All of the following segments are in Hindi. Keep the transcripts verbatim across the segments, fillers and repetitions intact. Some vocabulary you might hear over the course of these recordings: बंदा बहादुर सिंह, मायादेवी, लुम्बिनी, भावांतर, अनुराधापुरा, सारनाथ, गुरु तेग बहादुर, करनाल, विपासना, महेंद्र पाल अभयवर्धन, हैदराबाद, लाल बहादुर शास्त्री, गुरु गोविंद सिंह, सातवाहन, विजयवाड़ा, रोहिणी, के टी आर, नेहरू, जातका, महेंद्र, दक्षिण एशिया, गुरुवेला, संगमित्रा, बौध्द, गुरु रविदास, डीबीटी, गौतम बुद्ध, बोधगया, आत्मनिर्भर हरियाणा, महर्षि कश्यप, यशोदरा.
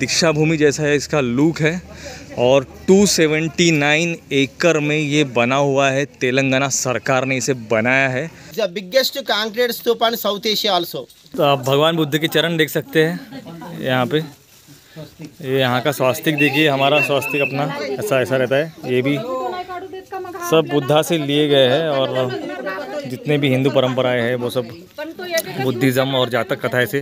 दीक्षा भूमि जैसा है इसका लुक है और दो सौ उन्यासी एकड़ में ये बना हुआ है। तेलंगाना सरकार ने इसे बनाया है। The biggest concrete stupa in South Asia also. आप भगवान बुद्ध के चरण देख सकते हैं यहाँ पे। ये यहाँ का स्वास्तिक देखिए, हमारा स्वास्तिक अपना ऐसा ऐसा रहता है। ये भी सब बुद्धा से लिए गए हैं और जितने भी हिंदू परंपराएं हैं वो सब बुद्धिज्म और जातक कथाएं से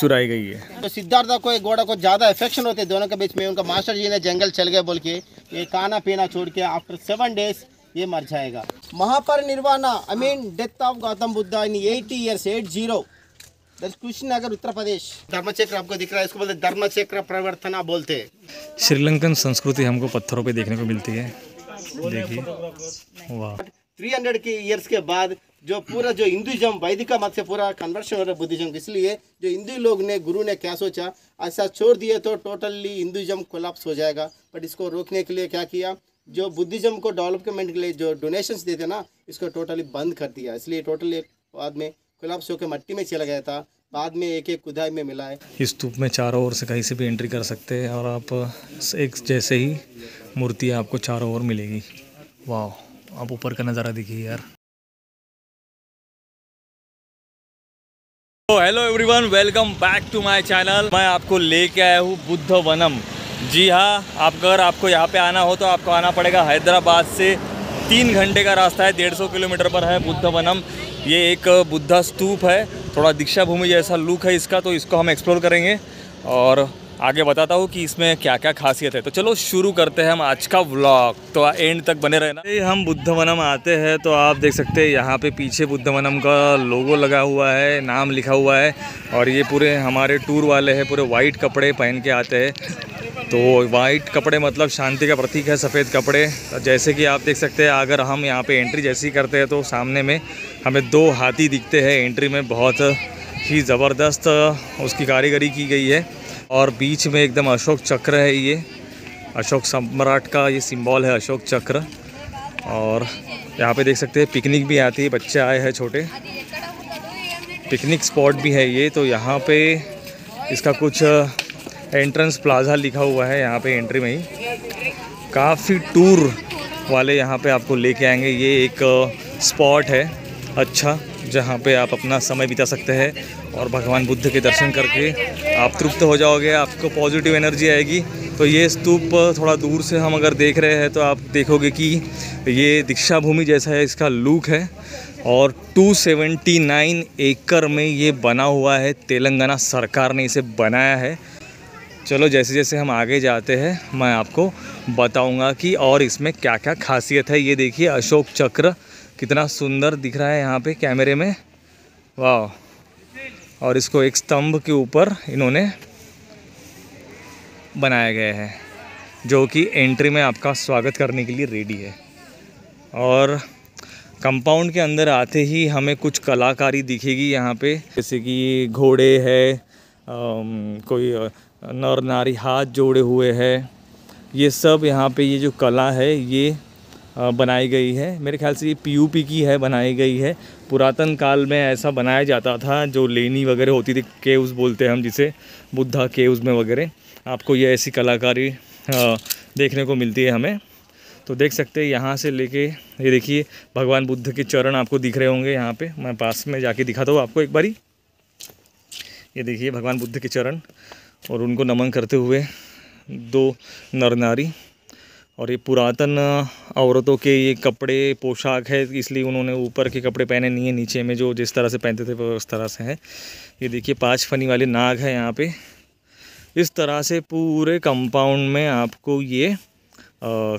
चुराई गई है। तो सिद्धार्थ को घोड़ा को ज़्यादा अफेक्शन होते दोनों के बीच में। उनका मास्टर जी ने जंगल चल गए बोल के ये खाना पीना छोड़ के आफ्टर सेवन डेज ये मर जाएगा। Mahaparinirvana I mean death of गौतम बुद्ध in eighty years eight zero, Kushinagar, Uttar Pradesh. Dharmachakra आपको दिख रहा है, इसको बोलते धर्मचक्र प्रवर्तना बोलते हैं। श्रीलंकन संस्कृति हमको पत्थरों पे देखने को मिलती है। देखिए वाह, तीन सौ के ईयर्स के बाद जो पूरा जो हिंदुइज्म वैदिक मत से पूरा कन्वर्शन हो रहा है बुद्धिज्म। इसलिए जो हिंदू लोग ने गुरु ने क्या सोचा, ऐसा छोड़ दिए तो टोटली हिंदुइज्म कोलैप्स हो जाएगा। बट इसको रोकने के लिए क्या किया, जो बुद्धिज्म को डेवलपमेंट के लिए जो डोनेशंस देते ना इसको टोटली बंद कर दिया। इसलिए टोटली बाद में कोलैप्स होकर मट्टी में चला गया था, बाद में एक एक खुदाई में मिला है। इस स्तूप में चारों ओर से कहीं से भी एंट्री कर सकते हैं और आप एक जैसे ही मूर्तियाँ आपको चारों ओर मिलेगी। वाह, आप ऊपर का नज़ारा देखिए यार। Hello everyone, welcome back to my channel. मैं आपको लेके आया हूँ बुद्धवनम। जी हाँ, आप अगर आपको यहाँ पे आना हो तो आपको आना पड़ेगा हैदराबाद से। तीन घंटे का रास्ता है, डेढ़ सौ किलोमीटर पर है बुद्धवनम। ये एक बुद्धा स्तूप है, थोड़ा दीक्षा भूमि जैसा लुक है इसका, तो इसको हम एक्सप्लोर करेंगे और आगे बताता हूँ कि इसमें क्या क्या खासियत है। तो चलो शुरू करते हैं हम आज का व्लॉग, तो एंड तक बने रहना। हम बुद्धवनम आते हैं तो आप देख सकते हैं यहाँ पे पीछे बुद्धवनम का लोगो लगा हुआ है, नाम लिखा हुआ है। और ये पूरे हमारे टूर वाले हैं, पूरे वाइट कपड़े पहन के आते हैं। तो वाइट कपड़े मतलब शांति का प्रतीक है, सफ़ेद कपड़े। जैसे कि आप देख सकते हैं, अगर हम यहाँ पे एंट्री जैसी करते हैं तो सामने में हमें दो हाथी दिखते हैं एंट्री में। बहुत ही ज़बरदस्त उसकी कारीगरी की गई है और बीच में एकदम अशोक चक्र है। ये अशोक सम्राट का ये सिंबल है, अशोक चक्र। और यहाँ पे देख सकते हैं पिकनिक भी आती है, बच्चे आए हैं छोटे। पिकनिक स्पॉट भी है ये। तो यहाँ पर इसका कुछ एंट्रेंस प्लाजा लिखा हुआ है यहाँ पे एंट्री में ही। काफ़ी टूर वाले यहाँ पे आपको लेके आएंगे। ये एक स्पॉट है अच्छा, जहाँ पे आप अपना समय बिता सकते हैं और भगवान बुद्ध के दर्शन करके आप तृप्त हो जाओगे, आपको पॉजिटिव एनर्जी आएगी। तो ये स्तूप थोड़ा दूर से हम अगर देख रहे हैं तो आप देखोगे कि ये दीक्षा भूमि जैसा है, इसका लुक है और दो सौ उन्यासी एकड़ में ये बना हुआ है। तेलंगाना सरकार ने इसे बनाया है। चलो जैसे जैसे हम आगे जाते हैं मैं आपको बताऊंगा कि और इसमें क्या क्या खासियत है। ये देखिए अशोक चक्र कितना सुंदर दिख रहा है यहाँ पे कैमरे में, वाह। और इसको एक स्तंभ के ऊपर इन्होंने बनाया गया है जो कि एंट्री में आपका स्वागत करने के लिए रेडी है। और कंपाउंड के अंदर आते ही हमें कुछ कलाकारी दिखेगी यहाँ पे, जैसे कि घोड़े है, कोई नर नारी हाथ जोड़े हुए हैं। ये सब यहाँ पे ये जो कला है ये बनाई गई है। मेरे ख्याल से ये पीयूपी की है, बनाई गई है। पुरातन काल में ऐसा बनाया जाता था, जो लेनी वगैरह होती थी, केव्स बोलते हैं हम जिसे, बुद्धा केव्स में वगैरह आपको ये ऐसी कलाकारी देखने को मिलती है हमें। तो देख सकते हैं यहाँ से लेके ये देखिए भगवान बुद्ध के चरण आपको दिख रहे होंगे यहाँ पर। मैं पास में जाके दिखाता हूँ आपको एक बारी। ये देखिए भगवान बुद्ध के चरण और उनको नमन करते हुए दो नर नारी। और ये पुरातन औरतों के ये कपड़े पोशाक है, इसलिए उन्होंने ऊपर के कपड़े पहने नहीं है, नीचे में जो जिस तरह से पहनते थे वो उस तरह से है। ये देखिए पाँच फनी वाले नाग है यहाँ पे। इस तरह से पूरे कंपाउंड में आपको ये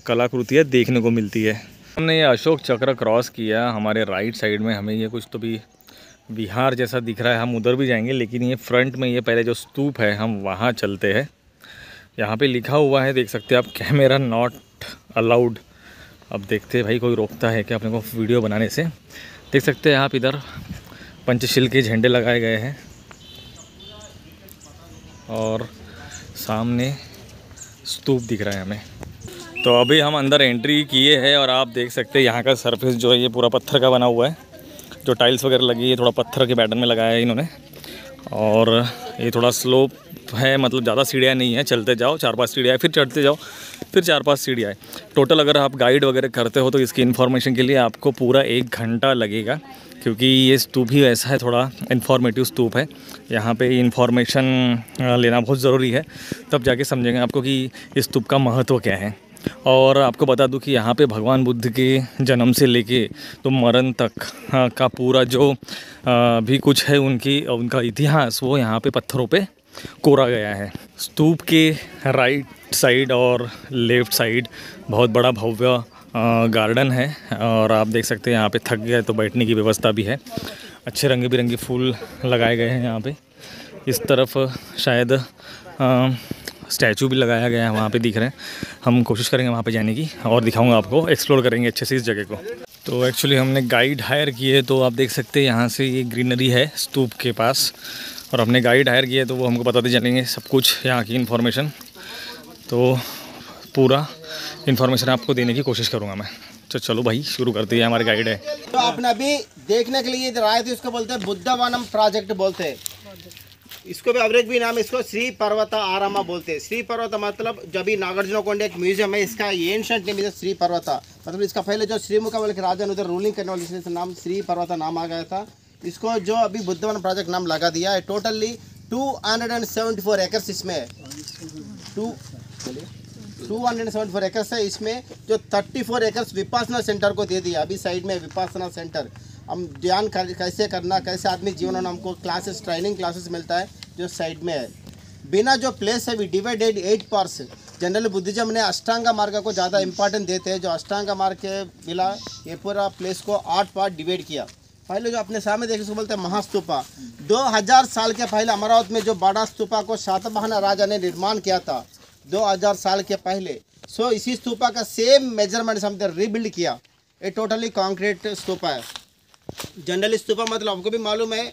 कलाकृतियाँ देखने को मिलती है। हमने ये अशोक चक्र क्रॉस किया, हमारे राइट साइड में हमें ये कुछ तो भी बिहार जैसा दिख रहा है, हम उधर भी जाएंगे। लेकिन ये फ्रंट में ये पहले जो स्तूप है हम वहाँ चलते हैं। यहाँ पे लिखा हुआ है, देख सकते हैं आप, कैमरा नॉट अलाउड। अब देखते हैं भाई कोई रोकता है क्या अपने को वीडियो बनाने से। देख सकते हैं आप इधर पंचशील के झंडे लगाए गए हैं और सामने स्तूप दिख रहा है हमें। तो अभी हम अंदर एंट्री किए हैं और आप देख सकते हैं यहाँ का सरफेस जो है ये पूरा पत्थर का बना हुआ है। जो टाइल्स वगैरह लगी है थोड़ा पत्थर के पैटर्न में लगाया है इन्होंने। और ये थोड़ा स्लोप है, मतलब ज़्यादा सीढ़ियाँ नहीं है, चलते जाओ चार पाँच सीढ़ियाँ, फिर चढ़ते जाओ फिर चार पाँच सीढ़ियाँ। टोटल अगर आप गाइड वगैरह करते हो तो इसकी इन्फॉर्मेशन के लिए आपको पूरा एक घंटा लगेगा, क्योंकि ये स्तूप ही ऐसा है, थोड़ा इन्फॉर्मेटिव स्तूप है। यहाँ पे इन्फॉर्मेशन लेना बहुत ज़रूरी है, तब जाके समझेंगे आपको कि इस स्तूप का महत्व क्या है। और आपको बता दूं कि यहाँ पे भगवान बुद्ध के जन्म से लेके तो मरण तक का पूरा जो भी कुछ है उनकी उनका इतिहास वो यहाँ पे पत्थरों पे कोरा गया है। स्तूप के राइट साइड और लेफ़्ट साइड बहुत बड़ा भव्य गार्डन है, और आप देख सकते हैं यहाँ पे थक गए तो बैठने की व्यवस्था भी है। अच्छे रंग बिरंगे फूल लगाए गए हैं यहाँ पे। इस तरफ शायद स्टैचू भी लगाया गया है, वहाँ पे दिख रहे हैं। हम कोशिश करेंगे वहाँ पे जाने की और दिखाऊंगा आपको, एक्सप्लोर करेंगे अच्छे से इस जगह को। तो एक्चुअली हमने गाइड हायर किए, तो आप देख सकते हैं यहाँ से ये ग्रीनरी है स्तूप के पास, और हमने गाइड हायर किए तो वो हमको बताते चलेंगे सब कुछ यहाँ की इन्फॉर्मेशन। तो पूरा इन्फॉर्मेशन आपको देने की कोशिश करूंगा मैं। तो चलो भाई शुरू करते हैं, हमारे गाइड है। तो आपने अभी देखने के लिए इधर आए थे, इसको बोलते हैं बुद्धवनम प्रोजेक्ट बोलते हैं, इसको भी अवरेक भी नाम, इसको श्री पर्वता आरामा बोलते हैं। श्री पर्वता मतलब जब भी नागार्जुनकोंडा एक म्यूजियम है, इसका एंशंट नेम है श्री पर्वता, मतलब इसका पहले जो श्रीमुखा वाले राजा उधर रूलिंग करने वाले, इसलिए नाम श्री पर्वता नाम आ गया था। इसको जो अभी बुद्धवनम प्रोजेक्ट नाम लगा दिया है। Totally two hundred and seventy four acres इसमें टू दो सौ चौहत्तर एकर्स है। इसमें जो चौंतीस एकर्स विपासना सेंटर को दे दिया। अभी साइड में विपासना सेंटर हम ध्यान कैसे करना, कैसे आदमी जीवन में हमको क्लासेस ट्रेनिंग क्लासेस मिलता है जो साइड में है। बिना जो प्लेस है we divided eight parts. General Buddhism ने अष्टांग मार्ग को ज़्यादा इंपॉर्टेंट देते हैं, जो अष्टांग मार्ग के मिला ये पूरा प्लेस को आठ पार्ट डिवाइड किया। पहले जो अपने सामने देखे उसको बोलते हैं महास्तूपा। दो हज़ार साल के पहले अमरावती में जो बड़ा स्तूपा को सातवाहन राजा ने निर्माण किया था दो हज़ार साल के पहले। सो so, इसी स्तूपा का सेम मेजरमेंट हमने रीबिल्ड किया। ये टोटली कंक्रीट स्तूपा है। जनरली स्तूपा मतलब आपको भी मालूम है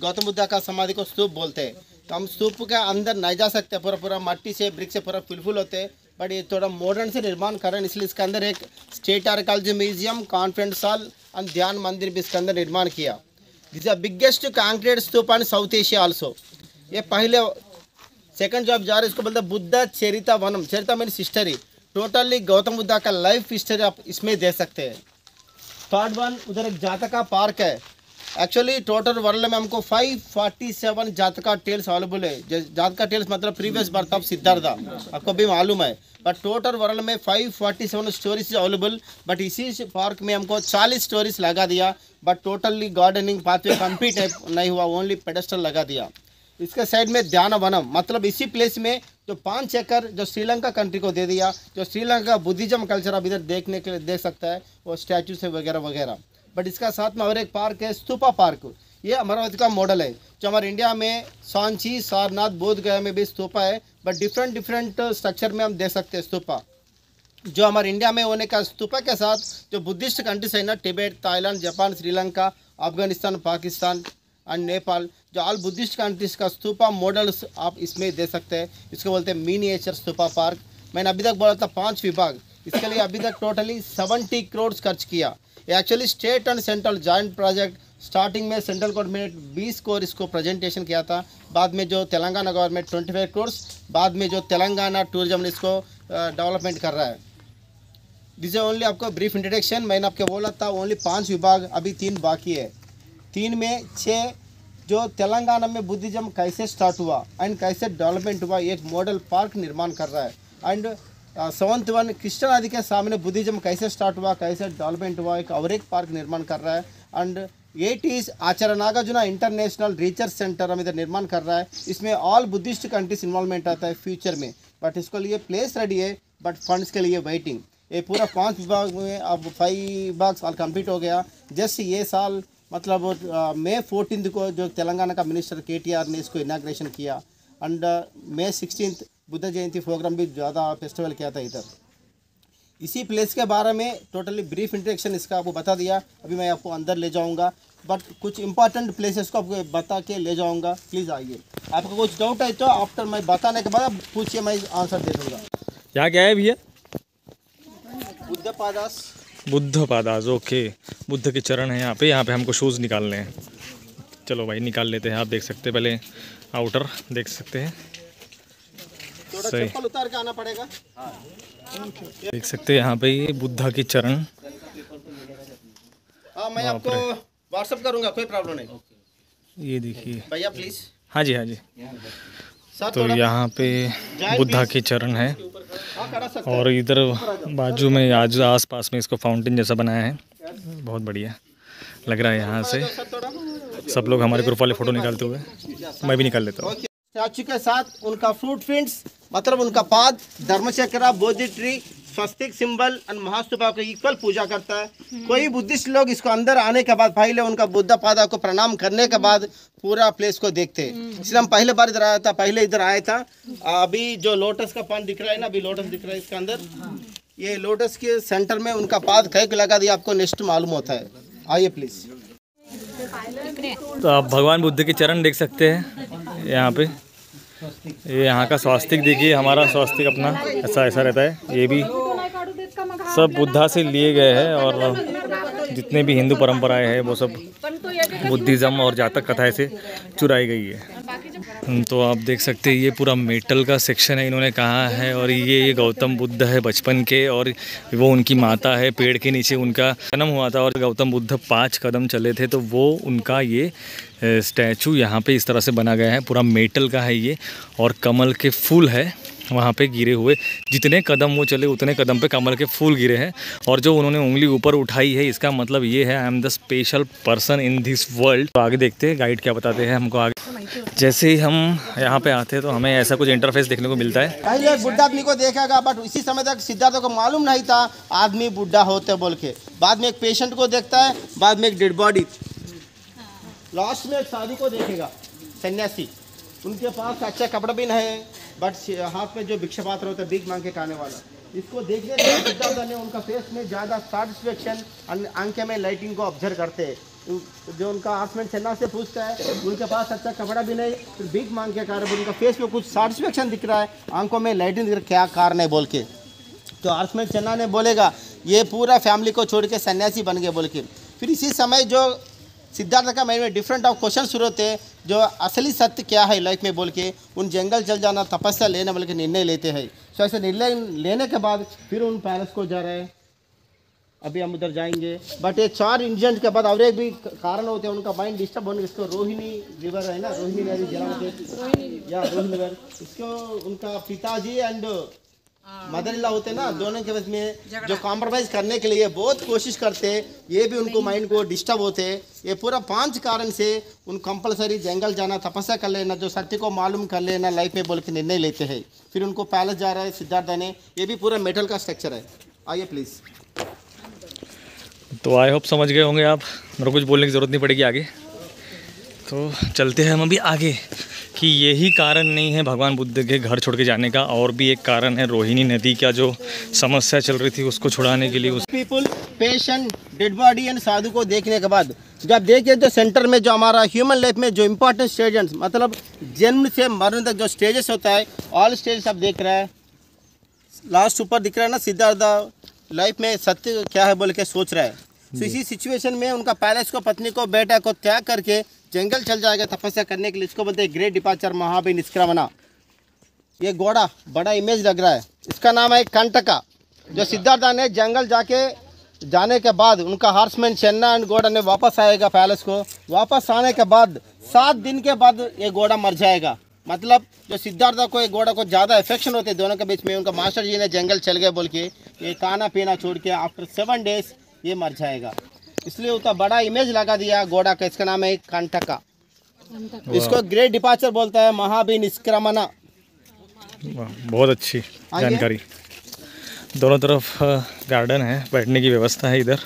गौतम बुद्ध का समाधि को स्तूप बोलते हैं, तो हम स्तूप के अंदर नहीं जा सकते, पूरा पूरा मट्टी से ब्रिक से पूरा फुलफुल होते हैं। बट ये थोड़ा मॉडर्न से निर्माण कर रहे हैं, इसलिए इसके अंदर एक state archaeology museum, conference hall और ध्यान मंदिर भी इसके अंदर निर्माण किया। This the biggest concrete stupa in South Asia also. ये पहले सेकंड जॉब जा रहा है, इसको बोलते हैं Buddha Charita Vanam. चरिता means history, totally गौतम बुद्ध का लाइफ हिस्टरी आप इसमें दे सकते हैं। थर्ड वन उधर एक जातका पार्क है। एक्चुअली टोटल वर्ल्ड में हमको पाँच सौ सैंतालीस जातका टेल्स अवेलेबल है। जातका टेल्स मतलब प्रीवियस बर्थ ऑफ सिद्धार्थ, आपको भी मालूम है। बट टोटल वर्ल्ड में पाँच सौ सैंतालीस स्टोरीज अवेलेबल, बट इसी पार्क में हमको चालीस स्टोरीज लगा दिया। But totally gardening pathway complete नहीं हुआ, ओनली पेडेस्टल लगा दिया। इसके साइड में ध्यान वनम मतलब इसी प्लेस में जो पाँच एकड़ जो श्रीलंका कंट्री को दे दिया, जो श्रीलंका बुद्धिज्म कल्चर आप इधर देखने के लिए देख सकता है, वो स्टैचू से वगैरह वगैरह। बट इसका साथ में और एक पार्क है स्तूपा पार्क। ये अमरावती का मॉडल है, जो हमारे इंडिया में सांची, सारनाथ, बोधगया में भी स्तूपा है। बट डिफरेंट डिफरेंट स्ट्रक्चर में हम देख सकते हैं स्तूपा, जो हमारे इंडिया में होने का स्तूपा के साथ जो बुद्धिस्ट कंट्रीज है ना, Tibet, Thailand, Japan, Sri Lanka, Afghanistan, Pakistan and Nepal, जो ऑल बुद्धिस्ट कंट्रीज का स्तूपा मॉडल्स आप इसमें दे सकते हैं। इसको बोलते हैं मिनिएचर स्तूपा पार्क। मैंने अभी तक बोला था पांच विभाग, इसके लिए अभी तक टोटली सत्तर करोड़ खर्च किया। ये actually state and central joint project. Starting में सेंट्रल गवर्नमेंट बीस करोड़ इसको प्रेजेंटेशन किया था, बाद में जो Telangana government twenty five crore, बाद में जो तेलंगाना टूरिज्म इसको डेवलपमेंट कर रहा है। दिस ओनली आपको ब्रीफ इंट्रोडक्शन। मैंने आपको बोला था ओनली पाँच विभाग, अभी तीन बाकी है। तीन में छः जो तेलंगाना में बुद्धिज्म कैसे स्टार्ट हुआ एंड कैसे डेवलपमेंट हुआ, एक मॉडल पार्क निर्माण कर रहा है। एंड सेवंथ वन कृष्णा नदी के सामने बुद्धिज्म कैसे स्टार्ट हुआ, कैसे डेवलपमेंट हुआ, एक और एक पार्क निर्माण कर रहा है। And it is Acharya Nagarjuna international research centre हम इधर निर्माण कर रहा है। इसमें ऑल बुद्धिस्ट कंट्रीज इन्वॉल्वमेंट आता है फ्यूचर में। बट इसके लिए प्लेस रेडी है, बट फंड्स के लिए वेटिंग। ये पूरा पाँच विभाग में अब फाइव भाग साल कम्प्लीट हो गया। जस्ट ये साल मतलब मई फोर्टीन को जो तेलंगाना का मिनिस्टर के टी आर ने इसको इनाग्रेशन किया। And May sixteen Buddha Jayanti programme भी ज़्यादा फेस्टिवल किया था इधर। इसी प्लेस के बारे में टोटली ब्रीफ इंट्रोडक्शन इसका आपको बता दिया। अभी मैं आपको अंदर ले जाऊंगा, बट कुछ इंपॉर्टेंट प्लेसेस को आपको बता के ले जाऊंगा। प्लीज़ आइए, आपका कुछ डाउट है तो आफ्टर मैं बताने के बाद आप पूछिए, मैं आंसर दे दूँगा। क्या क्या है भैया? बुद्ध पादास। बुद्ध पादाज, ओके, बुद्ध के चरण हैं यहाँ पे। यहाँ पे हमको शूज़ निकालने हैं। चलो भाई निकाल लेते हैं। आप देख सकते हैं पहले आउटर देख सकते हैं। थोड़ा चप्पल उतार के आना पड़ेगा। देख सकते हैं यहाँ पे ये बुद्धा के चरण। हाँ मैं आपको व्हाट्सएप करूँगा, कोई प्रॉब्लम नहीं। ये देखिए भैया प्लीज। हाँ जी हाँ जी। तो यहाँ पे बुद्धा के चरण है और इधर बाजू में आज आसपास में इसको फाउंटेन जैसा बनाया है, बहुत बढ़िया लग रहा है यहाँ से। सब लोग हमारे ग्रुप वाले फोटो निकालते हुए, मैं भी निकाल लेता हूँ। स्टैचू के साथ उनका फ्रूट प्रिंट्स, मतलब उनका पाद, धर्मचक्र, बोधि ट्री, स्वस्तिक सिंबल और महास्तूपा को इक्वल पूजा करता है। कोई बुद्धिस्ट लोग इसको अंदर आने के बाद पहले उनका बुद्ध पादा को प्रणाम करने के बाद पूरा प्लेस को देखते हैं। इसलिए हम पहले बार इधर आया था, पहले इधर आया था। अभी जो लोटस का पान दिख रहा है ना, अभी लोटस दिख रहा है इसके अंदर। ये लोटस के सेंटर में उनका पाद कैक लगा दिया, आपको नेक्स्ट मालूम होता है। आइए प्लीज। तो आप भगवान बुद्ध के चरण देख सकते हैं यहाँ पे। ये यहाँ का स्वास्तिक देखिए, हमारा स्वास्तिक अपना ऐसा ऐसा रहता है। ये भी सब बुद्धा से लिए गए हैं और जितने भी हिंदू परंपराएं हैं वो सब बुद्धिज़्म और जातक कथाएं से चुराई गई है। तो आप देख सकते हैं ये पूरा मेटल का सेक्शन है, इन्होंने कहा है। और ये ये गौतम बुद्ध है बचपन के, और वो उनकी माता है। पेड़ के नीचे उनका जन्म हुआ था और गौतम बुद्ध पाँच कदम चले थे, तो वो उनका ये स्टैचू यहाँ पे इस तरह से बना गया है। पूरा मेटल का है ये, और कमल के फूल है वहाँ पे गिरे हुए। जितने कदम वो चले उतने कदम पे कमल के फूल गिरे हैं। और जो उन्होंने उंगली ऊपर उठाई है इसका मतलब ये है, I am the special person in this world. तो आगे देखते हैं गाइड क्या बताते हैं हमको आगे। जैसे ही हम यहाँ पे आते हैं तो हमें ऐसा कुछ इंटरफेस देखने को मिलता है। पहले बुड्ढा आदमी को देखेगा, बट उसी समय तक सिद्धार्थ को मालूम नहीं था आदमी बुड्ढा होते बोल के। बाद में एक पेशेंट को देखता है, बाद में एक डेड बॉडी, लास्ट में एक साधु को देखेगा सन्यासी। उनके पास अच्छा कपड़ा भी नहीं है, बट हाथ में जो भिक्षा पात्र होता है भीख मांग के खाने वाला, इसको देखने से सिद्धार्थ ने उनका फेस में ज़्यादा सेटिस्फेक्शन और आंखें में लाइटिंग को ऑब्जर्व करते हैं। जो उनका आसमेंट चन्ना से पूछता है, उनके पास अच्छा कपड़ा भी नहीं, फिर भीख मांग के खा रहे, उनका फेस में कुछ सेटिस्फेक्शन दिख रहा है, आंखों में लाइटिंग दिख रहा, क्या कारण है बोल के। तो आसमेंट चन्ना ने बोलेगा ये पूरा फैमिली को छोड़ के सन्यासी बन गए बोल के। फिर इसी समय जो सिद्धार्थ का माइंड में डिफरेंट ऑफ क्वेश्चन शुरू होते हैं, जो असली सत्य क्या है लाइफ में बोल के। उन जंगल चल जाना, तपस्या लेना बोल के निर्णय लेते हैं। सो ऐसे निर्णय लेने के बाद फिर उन पैलेस को जा रहे हैं, अभी हम उधर जाएंगे। बट ये चार इंसिडेंट के बाद और एक भी कारण होते हैं उनका माइंड डिस्टर्ब होने का। रोहिणी रिवर है ना, रोहिणी नदी जलावत या रोहिणी रिवर, इसको उनका पिताजी एंड मदर इला होते ना, दोनों के बीच में जो कॉम्प्रोमाइज करने के लिए बहुत कोशिश करते, ये भी उनको माइंड को डिस्टर्ब होते। ये पूरा पांच कारण से उन कंपलसरी जंगल जाना, तपस्या कर लेना, जो सत्य को मालूम कर लेना लाइफ में बोल के निर्णय लेते हैं। फिर उनको पैलेस जा रहा है सिद्धार्थ ने। ये भी पूरा मेटल का स्ट्रक्चर है। आइए प्लीज। तो आई होप समझ गए होंगे आप, मेरे कुछ बोलने की जरूरत नहीं पड़ेगी आगे। तो चलते हैं हम अभी आगे कि यही कारण नहीं है भगवान बुद्ध के घर छोड़ के जाने का, और भी एक कारण है रोहिणी नदी का जो समस्या चल रही थी उसको छुड़ाने के लिए। उस people, patient, dead body and sadhu को देखने के बाद जब देखिए तो सेंटर में जो हमारा ह्यूमन लाइफ में जो इम्पोर्टेंट स्टेजेस, मतलब जन्म से मरण तक जो स्टेजेस होता है, ऑल स्टेजेस आप देख रहे हैं। लास्ट ऊपर दिख रहा है ना, सिद्धार्थ लाइफ में सत्य क्या है बोल के सोच रहा है। तो इसी सिचुएशन में उनका पैलेस को, पत्नी को, बेटा को त्याग करके जंगल चल जाएगा तपस्या करने के लिए। इसको बोलते हैं ग्रेट डिपार्चर, महाबी निष्क्रमणा। ये घोड़ा बड़ा इमेज लग रहा है, इसका नाम है खंटका। जो सिद्धार्थ ने जंगल जाके जाने के बाद उनका हार्समैन चन्ना एंड घोड़ा ने वापस आएगा पैलेस को। वापस आने के बाद सात दिन के बाद ये घोड़ा मर जाएगा। मतलब जो सिद्धार्थ को ये घोड़ा को ज़्यादा अफेक्शन होते दोनों के बीच में। उनका मास्टर जी ने जंगल चल गए बोल के ये खाना पीना छोड़ के आफ्टर सेवन डेज ये मर जाएगा, इसलिए उसका बड़ा इमेज लगा दिया घोड़ा का। इसका नाम है खंटका। इसको ग्रेट डिपार्चर बोलता है, महाबी निष्क्रमणा। बहुत अच्छी जानकारी। दोनों तरफ गार्डन है, बैठने की व्यवस्था है। इधर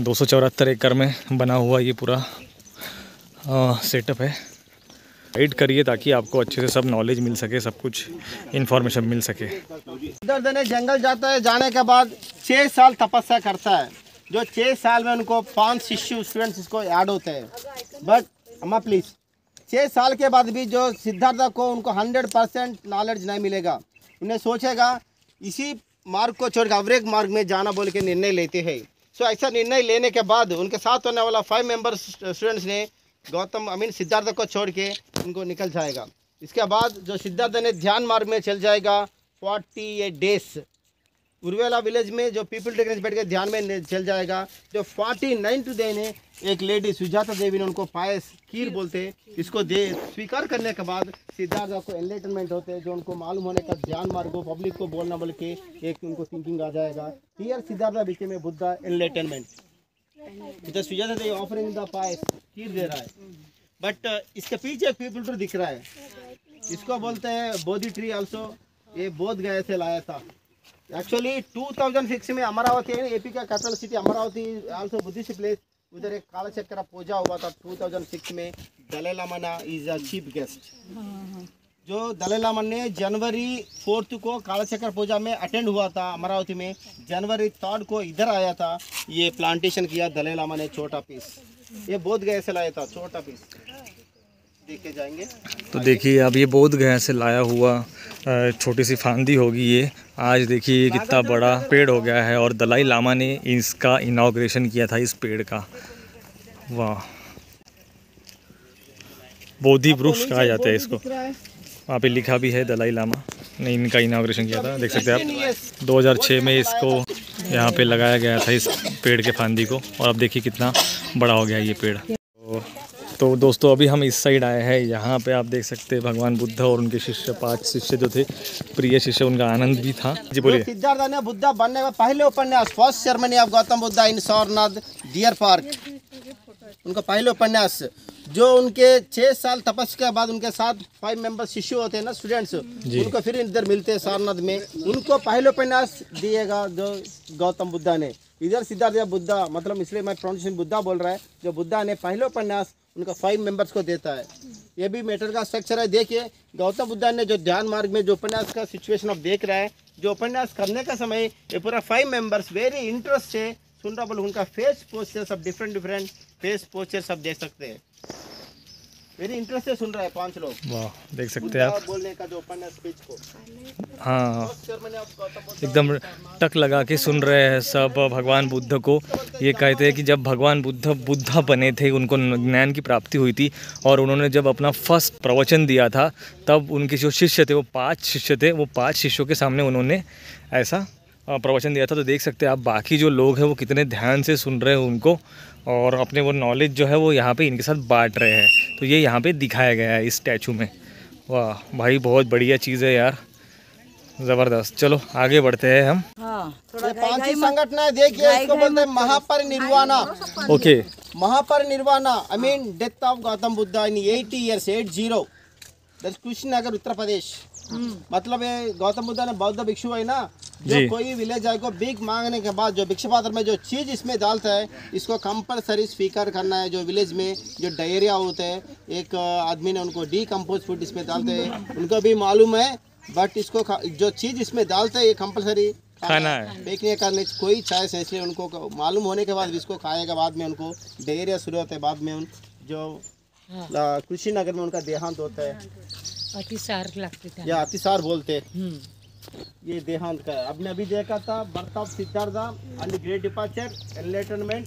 दो सौ चौहत्तर एकड़ में बना हुआ ये पूरा सेटअप है। गाइड करिए ताकि आपको अच्छे से सब नॉलेज मिल सके, सब कुछ इंफॉर्मेशन मिल सके। सिद्धार्थ ने जंगल जाता है, जाने के बाद छः साल तपस्या करता है। जो छः साल में उनको पांच शिष्य स्टूडेंट्स इसको ऐड होते हैं। बट अम्मा प्लीज़, छः साल के बाद भी जो सिद्धार्थ को उनको हंड्रेड परसेंट नॉलेज नहीं मिलेगा। उन्हें सोचेगा इसी मार्ग को छोड़कर अवरेक मार्ग में जाना बोल के निर्णय लेते हैं। सो ऐसा निर्णय लेने के बाद उनके साथ होने वाला फाइव मेंबर स्टूडेंट्स ने गौतम आई मीन सिद्धार्थ को छोड़ के उनको निकल जाएगा। इसके बाद जो सिद्धार्थ ने ध्यान मार्ग में चल जाएगा forty eight days, गुरुवेला village में जो पीपल ट्री के नीचे बैठ के ध्यान में चल जाएगा। जो फोर्टी नाइन्थ डे ने एक लेडी सुजाता देवी ने उनको पायस खीर बोलते हैं, इसको दे स्वीकार करने के बाद सिद्धार्थ आपको एनलाइटनमेंट होते हैं, जो उनको मालूम होने का ध्यान मार्ग को पब्लिक को बोलना बोल के एक उनको थिंकिंग आ जाएगा। Here Siddhartha became a Buddha enlightenment. जो सुजाता देवी ऑफरिंग द पायस खीर दे रहा है, बट इसके पीछे पीपल ट्री दिख रहा है, इसको बोलते हैं बोधी ट्री ऑल्सो। ये बोधगया से लाया था एक्चुअली। टू थाउजेंड सिक्स में अमरावती है एपी का capital city, Amaravati also Buddhist place, उधर एक कालचक्र पूजा हुआ था टू थाउजेंड सिक्स में। दलाई लामा ना इज अ चीफ गेस्ट, जो दलाई लामा ने जनवरी फोर्थ को कालचक्र पूजा में अटेंड हुआ था अमरावती में, जनवरी थर्ड को इधर आया था, ये प्लांटेशन किया दलाई लामा ने छोटा पीस, ये बोधगया से लाया था छोटा पीस। देखे जाएंगे तो देखिए अब ये बोधगया से लाया हुआ छोटी सी फांदी होगी ये, आज देखिए कितना बड़ा पेड़ हो गया है, और दलाई लामा ने इसका इनाग्रेशन किया था इस पेड़ का। वाह, बोधि वृक्ष कहा जाता है इसको, वहाँ पे लिखा भी है दलाई लामा ने इनका इनाग्रेशन किया था, देख सकते हैं आप। दो हज़ार छह में इसको यहाँ पे लगाया गया था इस पेड़ के फांदी को, और अब देखिए कितना बड़ा हो गया ये पेड़। तो दोस्तों अभी हम इस साइड आए हैं, यहाँ पे आप देख सकते हैं भगवान बुद्ध और उनके शिष्य, पांच शिष्य जो थे प्रिय शिष्य, उनका आनंद भी था। जी बोलिए। सिद्धार्थ ने बुद्धा बनने का पहले उपन्यास, first ceremony of गौतम बुद्ध in सारनाथ deer park, उनका पहले उपन्यास, जो उनके छः साल तपस्या के बाद उनके साथ फाइव मेंबर शिष्य होते हैं ना स्टूडेंट्स, उनको फिर इधर मिलते हैं सारनाथ में, उनको पहले उपन्यास दिएगा जो गौतम बुद्धा ने। इधर सिद्धार्थ बुद्धा, मतलब इसलिए मैं प्रोनाउंसिएशन बुद्धा बोल रहा है, जो बुद्धा ने पहले उपन्यास उनका फाइव मेंबर्स को देता है। ये भी मैटर का स्ट्रक्चर है। देखिए गौतम बुद्धा ने जो ध्यान मार्ग में जो उपन्यास का सिचुएशन आप देख रहा है, जो उपन्यास करने का समय ये पूरा फाइव मेंबर्स वेरी इंटरेस्ट से सुन रहा, बोल उनका फेस पोस्चर सब डिफरेंट डिफरेंट फेस पोस्चर सब देख सकते हैं, वेरी इंटरेस्ट से सुन रहा है पांच लोग। वाह, देख सकते हैं आप बोलने का जो उपन्यास स्पीच को, हाँ एकदम टक लगा के सुन रहे हैं सब भगवान बुद्ध को। ये कहते हैं कि जब भगवान बुद्ध बुद्धा बने थे, उनको ज्ञान की प्राप्ति हुई थी, और उन्होंने जब अपना फर्स्ट प्रवचन दिया था, तब उनके जो शिष्य थे वो पाँच शिष्य थे, वो पाँच शिष्यों के सामने उन्होंने ऐसा प्रवचन दिया था। तो देख सकते हैं आप बाकी जो लोग हैं वो कितने ध्यान से सुन रहे हैं उनको, और अपने वो नॉलेज जो है वो यहाँ पे इनके साथ बांट रहे हैं। तो ये यहाँ पे दिखाया गया है इस स्टैचू में। वाह भाई, बहुत बढ़िया चीज़ है यार, ज़बरदस्त। चलो आगे बढ़ते हैं हम। हाँ, थोड़ा पांचवी संगठन है, देखिए इसको बोलते हैं Mahaparinirvana. Okay, Mahaparinirvana I mean death of गौतम बुद्ध in eighty years eight zero, Kushinagar Uttar Pradesh. मतलब ये गौतम बुद्ध ने बौद्ध भिक्षु है ना, जो कोई विलेज आए को भीख मांगने के बाद जो भिक्षा पात्र में जो चीज इसमें डालता है, इसको कंपलसरी स्वीकार करना है। जो विलेज में जो डायरिया होता है, एक आदमी ने उनको डीकम्पोज फूड इसमें डालते हैं, उनको भी मालूम है, बट इसको जो चीज इसमें डालता है ये कंपलसरी खाना है, देखने का कोई चॉइस है, इसलिए उनको मालूम होने के बाद इसको खाने के बाद में उनको डायरिया शुरू होता है। बाद में उन जो कुशीनगर में उनका देहांत होता है, अतिसार लगती है या अतिसार बोलते हैं, ये देहांत का। आपने अभी देखा था birth of Siddhartha and great departure enlightenment.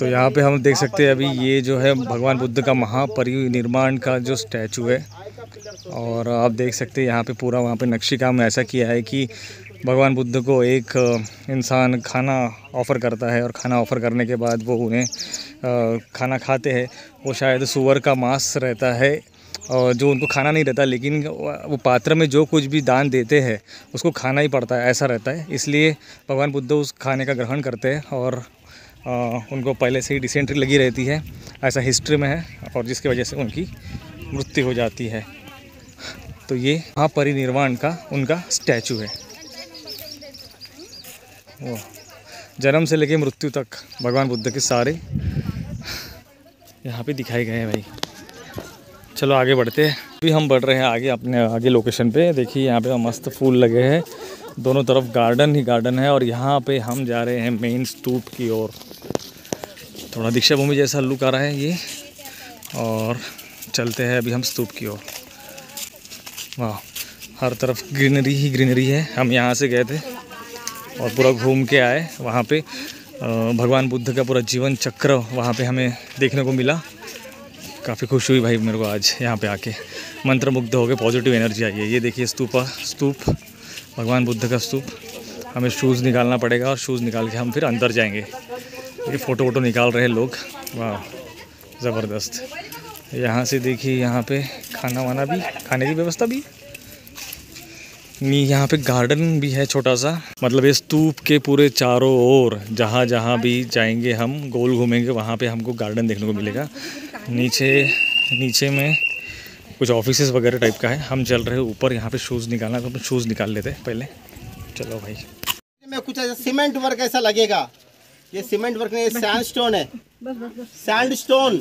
तो यहाँ पे हम देख सकते हैं अभी ये जो है भगवान बुद्ध का महापरिनिर्वाण का जो स्टैचू है, और आप देख सकते हैं यहाँ पे पूरा वहाँ पे नक्शी काम ऐसा किया है कि भगवान बुद्ध को एक इंसान खाना ऑफ़र करता है, और खाना ऑफ़र करने के बाद वो उन्हें खाना खाते हैं। वो शायद सूअर का मांस रहता है, और जो उनको खाना नहीं रहता, लेकिन वो पात्र में जो कुछ भी दान देते हैं उसको खाना ही पड़ता है, ऐसा रहता है। इसलिए भगवान बुद्ध उस खाने का ग्रहण करते हैं, और आ, उनको पहले से ही डिसेंट्री लगी रहती है, ऐसा हिस्ट्री में है, और जिसकी वजह से उनकी मृत्यु हो जाती है। तो ये महापरिनिर्वाण का उनका स्टैचू है। वो जन्म से लेकर मृत्यु तक भगवान बुद्ध के सारे यहाँ पे दिखाए गए हैं भाई। चलो आगे बढ़ते हैं। अभी हम बढ़ रहे हैं आगे अपने आगे लोकेशन पे। देखिए यहाँ पे मस्त फूल लगे हैं, दोनों तरफ गार्डन ही गार्डन है, और यहाँ पे हम जा रहे हैं मेन स्तूप की ओर। थोड़ा दीक्षा भूमि जैसा लुक आ रहा है ये, और चलते हैं अभी हम स्तूप की ओर। वाह, हर तरफ ग्रीनरी ही ग्रीनरी है। हम यहाँ से गए थे और पूरा घूम के आए, वहाँ पर भगवान बुद्ध का पूरा जीवन चक्र वहाँ पर हमें देखने को मिला, काफ़ी खुश हुई भाई मेरे को आज यहाँ पे आके, मंत्रमुग्ध हो गए, पॉजिटिव एनर्जी आई है। ये देखिए स्तूपा, स्तूप भगवान बुद्ध का स्तूप। हमें शूज़ निकालना पड़ेगा और शूज़ निकाल के हम फिर अंदर जाएंगे। ये फ़ोटो वोटो निकाल रहे हैं लोग, वाह ज़बरदस्त। यहाँ से देखिए यहाँ पे खाना वाना भी, खाने की व्यवस्था भी। यहाँ पे गार्डन भी है छोटा सा, मतलब ये स्तूप के पूरे चारों ओर जहाँ जहाँ भी जाएंगे हम, गोल घूमेंगे, वहाँ पे हमको गार्डन देखने को मिलेगा। नीचे नीचे में कुछ ऑफिसेस वगैरह टाइप का है। हम चल रहे हैं ऊपर, यहाँ पे शूज़ निकालना, तो शूज़ निकाल लेते हैं पहले। चलो भाई, में कुछ सीमेंट वर्क ऐसा लगेगा, ये सीमेंट वर्क नहीं, सैंड स्टोन है, सैंड स्टोन।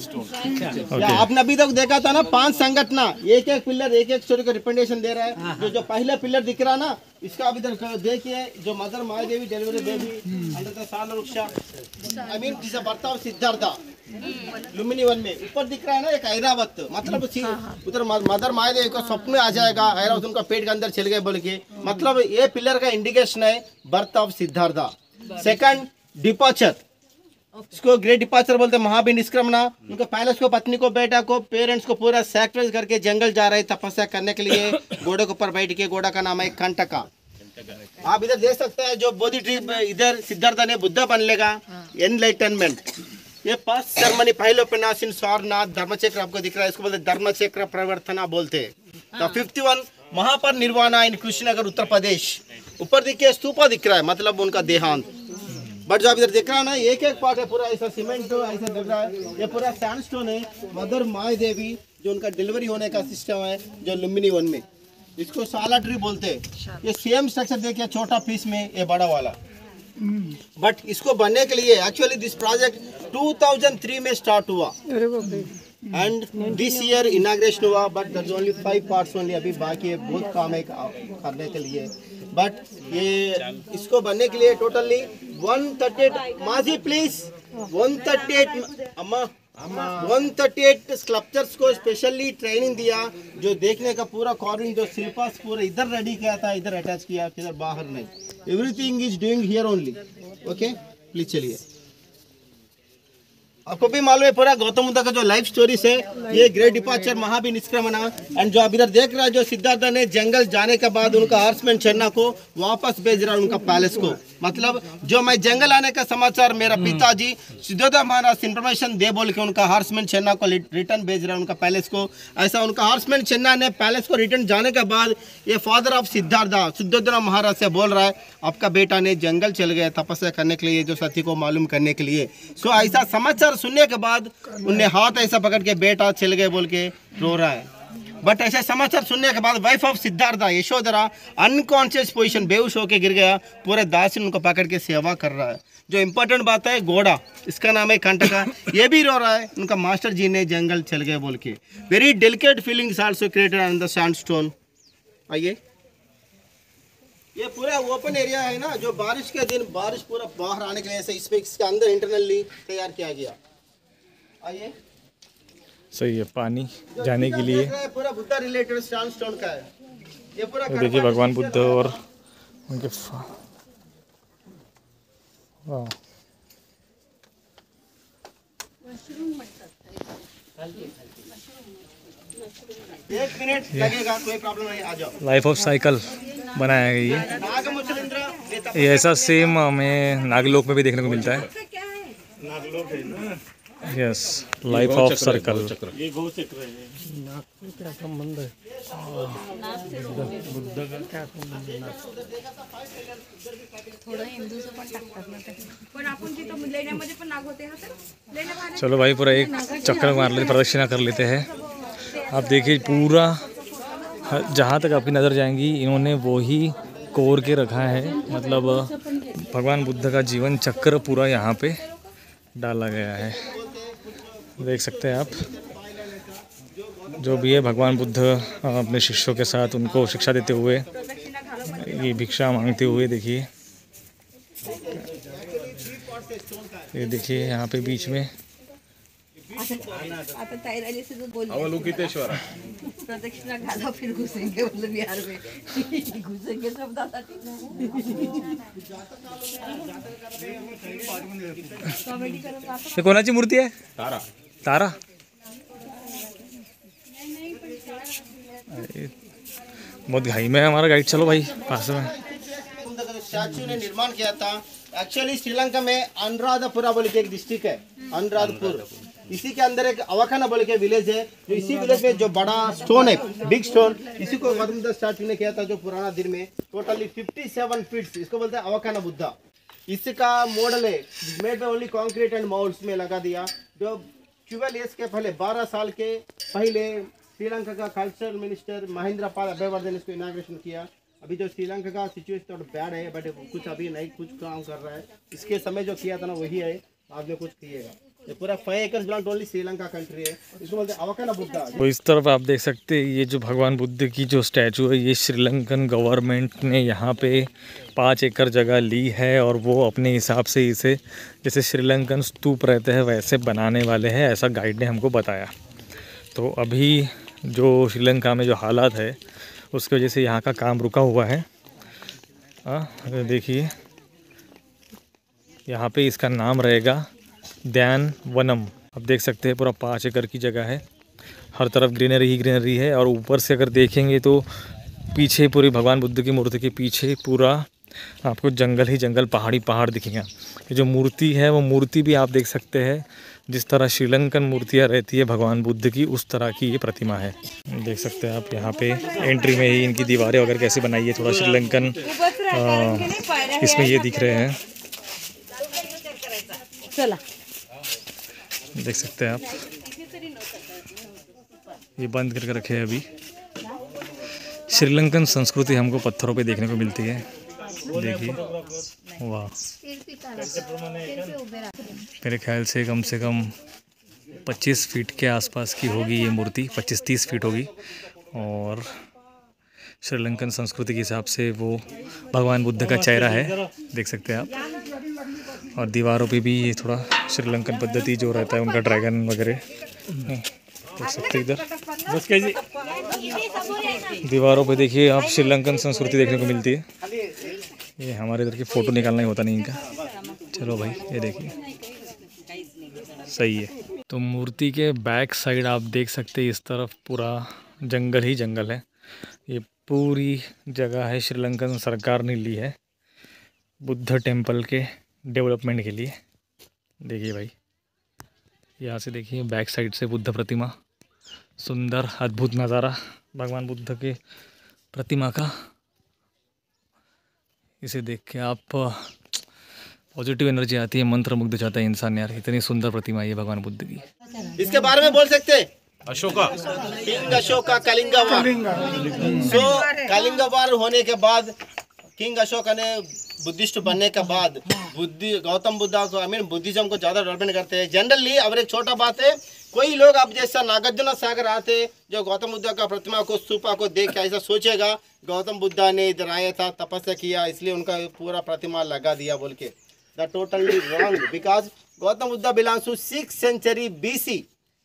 आपने अभी तक देखा था ना, पांच संगठना एक एक पिलर एक एक स्टोरी का रिप्रेजेंटेशन दे रहा है। जो जो पहला पिलर दिख रहा ना, इसका अभी तक देखिए, जो mother मायादेवी delivery baby under the sal वृक्ष, I mean this is birth of Siddhartha लुम्बिनी वन में। ऊपर दिख रहा है ना एक हैदराबाद, मतलब उधर मदर मायादेवी का स्वप्न में आ जाएगा, हैदराबाद उनका पेट के अंदर चल गए बोल के, मतलब ये पिलर का इंडिकेशन है birth of Siddhartha. Second departure, इसको ग्रेट डिपार्चर बोलते हैं, महाबी निष्क्रमणा। उनका पैलेस को, पत्नी को, बेटा को, पेरेंट्स को पूरा सैक्रिफाइस करके जंगल जा रहे तपस्या करने के लिए, घोड़े के ऊपर बैठ के। घोड़ा का नाम है खंटका। आप इधर देख सकते हैं जो बोधि ट्री, इधर सिद्धार्थ ने बुद्धा बन लेगा, एनलाइटनमेंट। ये फर्स्ट सेरेमनी पहले उपन्यास इन सारनाथ धर्मचक्र आपको दिख रहा है, इसको बोलते धर्मचक्र प्रवर्तना बोलते हैं। Fifty one Mahaparinirvana in Kushinagar Uttar Pradesh. ऊपर देखिए स्तूपा दिख रहा है, मतलब उनका देहांत। बट जो आप इधर देख रहा है ना, एक एक पार्ट है पूरा ऐसा सीमेंट ऐसा दिख रहा है, ये पूरा सैंडस्टोन है। मदर मायादेवी जो उनका डिलीवरी होने का सिस्टम है जो लुम्बिनी वन में, इसको साला ट्री बोलते हैं। ये सेम स्ट्रक्चर देखिए, छोटा पीस में ये बड़ा वाला। बट इसको बनने के लिए actually this project two thousand three में स्टार्ट हुआ एंड दिस ईयर इनाग्रेशन हुआ। बट दर्ज ओनली फाइव पार्ट्स ओनली अभी बाकी है, बहुत काम है करने के लिए। बट ये इसको बनने के लिए टोटली वन थर्टी एट, माजी प्लीज, वन थर्टी एट अम्मा वन थर्टी एट स्कल्पचर्स को स्पेशली ट्रेनिंग दिया। जो देखने का पूरा कार्विंग, जो शिल्पास पूरा इधर रेडी किया था, इधर अटैच किया, इधर बाहर नहीं। Everything is doing here only. Okay please चलिए, आपको भी मालूम है पूरा गौतम बुद्ध का जो लाइफ स्टोरीज है, ये great departure, Mahabhinishkramana. And जो आप इधर देख रहा है, जो सिद्धार्थ ने जंगल जाने के बाद उनका हर्समैन चन्ना को वापस भेज रहा है उनका पैलेस को, मतलब जो मैं जंगल आने का समाचार मेरा पिताजी सिद्धोधरा महाराज इन्फॉर्मेशन दे बोल के उनका हर्समैन चन्ना को रिटर्न भेज रहा है उनका पैलेस को। ऐसा उनका हर्समैन चन्ना ने पैलेस को रिटर्न जाने के बाद ये फादर ऑफ सिद्धार्थ सिद्धोधरा महाराज से बोल रहा है, आपका बेटा ने जंगल चल गया तपस्या करने के लिए, जो सत्य को मालूम करने के लिए। सो ऐसा समाचार सुनने के बाद उन्हें हाथ ऐसा पकड़ के बेटा चल गए बोल के रो रहा है। बट ऐसा समाचार सुनने के बाद wife of Siddhartha यशोदरा unconscious position, बेहोश होकर गिर गया, पूरे दासिन उनको पकड़ के सेवा कर रहा है। जो इंपॉर्टेंट बात है, घोड़ा इसका नाम है खंटका, ये भी रो रहा है उनका मास्टर जी ने जंगल चल गए बोल के। Very delicate feelings also created on the sandstone. आइए, ये पूरा ओपन एरिया है ना, जो बारिश के दिन बारिश पूरा बाहर आने के लिए ऐसे इसमें इसके अंदर इंटरनली तैयार किया गया। आइए, सही है, पानी जाने के लिए पूरा बुद्धा रिलेटेड सैंडस्टोन का है। ये पूरा देखिए भगवान बुद्ध और उनके, वाह, एक मिनट लगेगा, कोई प्रॉब्लम नहीं, आ जाओ। लाइफ ऑफ साइकिल बनाया गया है ये, ऐसा सेम हमें नागलोक में भी देखने को मिलता है। नागलोक है ना, यस, लाइफ ऑफ सर्कल। ये गौ चक्र है, नाग का संबंध है बुद्ध का, क्या संबंध है नाग? थोड़ा हिंदू से पण टाकतात ना, पण आपण जी तो लेण्यामध्ये पण नाग होते ना सर, लेण्यामध्ये। चलो भाई, पूरा एक चक्कर मार लेते, प्रदक्षिणा कर लेते हैं। आप देखिए पूरा जहाँ तक आपकी नज़र जाएंगी, इन्होंने वो ही कोर के रखा है, मतलब भगवान बुद्ध का जीवन चक्र पूरा यहाँ पे डाला गया है। देख सकते हैं आप, जो भी है भगवान बुद्ध अपने शिष्यों के साथ उनको शिक्षा देते हुए, ये भिक्षा मांगते हुए देखिए। ये देखिए यहाँ पे बीच में अवलोकितेश्वरा, प्रदक्षिणा घाला फिर घुसेंगे, मतलब बिहार में घुसेंगे सब दादा ठीक। ये कोणाची मूर्ती आहे? तारा। तारा अरे बहुत घाई में है हमारा गाइड। चलो भाई पास में स्टैचू ने निर्माण किया था। एक्चुअली श्रीलंका में अनुराधापुरा बोल के एक डिस्ट्रिक्ट है, अनुराधपुर, इसी के अंदर एक अवाखाना बोल के विलेज है, जो इसी विलेज में जो बड़ा स्टोन है, बिग स्टोन, इसी को मतलब स्टैचू ने किया था जो पुराना दिन में। टोटली फिफ्टी सेवन फीट, इसको बोलते हैं अवाखाना बुद्धा। इसका मॉडल है made by only concrete and moulds में लगा दिया। जो ट्वेल्व ईयर्स के पहले बारह साल के पहले श्रीलंका का कल्चरल मिनिस्टर महेंद्र पाल अभयवर्धन इसको इनाग्रेशन किया। अभी जो श्रीलंका का सिचुएशन थोड़ा बैड है, बट कुछ अभी नहीं कुछ काम कर रहा है। इसके समय जो किया था ना वही है, आप जो कुछ किएगा। ये पूरा five acres land only Sri Lanka country है, इसको बोलते हैं अवाकाना बुद्धा। तो इस तरफ आप देख सकते हैं ये जो भगवान बुद्ध की जो स्टैचू है, ये श्रीलंकन गवर्नमेंट ने यहाँ पे पाँच एकड़ जगह ली है और वो अपने हिसाब से इसे जैसे श्रीलंकन स्तूप रहते हैं वैसे बनाने वाले हैं, ऐसा गाइड ने हमको बताया। तो अभी जो श्रीलंका में जो हालात है उसकी वजह से यहाँ का काम रुका हुआ है। देखिए यहाँ पे इसका नाम रहेगा ध्यान वनम। आप देख सकते हैं पूरा पाँच एकड़ की जगह है, हर तरफ ग्रीनरी ही ग्रीनरी है। और ऊपर से अगर देखेंगे तो पीछे पूरी भगवान बुद्ध की मूर्ति के पीछे पूरा आपको जंगल ही जंगल, पहाड़ी पहाड़ दिखेंगे। ये जो मूर्ति है वो मूर्ति भी आप देख सकते हैं, जिस तरह श्रीलंकन मूर्तियाँ रहती है भगवान बुद्ध की, उस तरह की ये प्रतिमा है। देख सकते हैं आप यहाँ पे एंट्री में ही इनकी दीवारें वगैरह कैसे बनाई है, थोड़ा श्रीलंकन आ, इसमें ये दिख रहे हैं। देख सकते हैं आप ये बंद करके रखे हैं। अभी श्रीलंकन संस्कृति हमको पत्थरों पे देखने को मिलती है। देखिए वाह, मेरे ख्याल से कम से कम पच्चीस फीट के आसपास की होगी ये मूर्ति, पच्चीस तीस फीट होगी। और श्रीलंकन संस्कृति के हिसाब से वो भगवान बुद्ध का चेहरा है, देख सकते हैं आप। और दीवारों पे भी ये थोड़ा श्रीलंकन पद्धति जो रहता है उनका ड्रैगन वगैरह देख सकते हैं। इधर बस कैसे दीवारों पे देखिए आप श्रीलंकन संस्कृति देखने को मिलती है। ये हमारे इधर की फ़ोटो निकालना ही होता नहीं इनका। चलो भाई ये देखिए सही है। तो मूर्ति के बैक साइड आप देख सकते हैं, इस तरफ पूरा जंगल ही जंगल है। ये पूरी जगह है श्रीलंकन सरकार ने ली है बुद्ध टेम्पल के डेवलपमेंट के लिए। देखिए भाई यहाँ से देखिए बैक साइड से बुद्ध प्रतिमा, सुंदर अद्भुत नज़ारा भगवान बुद्ध के प्रतिमा का। इसे देख के आप पॉजिटिव एनर्जी आती है, मंत्र मुग्ध जाता है इंसान यार, इतनी सुंदर प्रतिमा है भगवान बुद्ध की। इसके बारे में बोल सकते हैं Ashoka, king Ashoka, Kalinga war. So Kalinga war होने के बाद किंग अशोका ने बुद्धिस्ट बनने के बाद बुद्धि गौतम बुद्धा को आई मीन बुद्धिज्म को ज़्यादा डेवलपमेंट करते हैं। जनरली अगर एक छोटा बात है, कोई लोग आप जैसा नागार्जुन सागर आते जो गौतम बुद्ध का प्रतिमा को स्तूपा को देख के ऐसा सोचेगा गौतम बुद्धा ने इधर आया था, तपस्या किया, इसलिए उनका पूरा प्रतिमा लगा दिया बोल के। The totally wrong, because Gautam Buddha belongs to six century B C.